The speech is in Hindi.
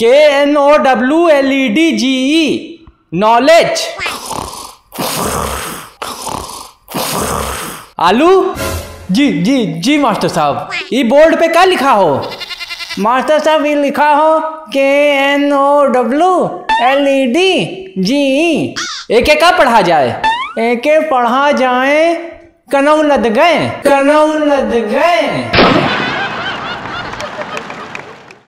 KNOWLEDGE knowledge. आलू जी जी जी मास्टर साहब, ये बोर्ड पे क्या लिखा हो? मास्टर साहब ये लिखा हो KNOWLEDGE। एके का पढ़ा जाए? एके पढ़ा जाए कनौ लद गए।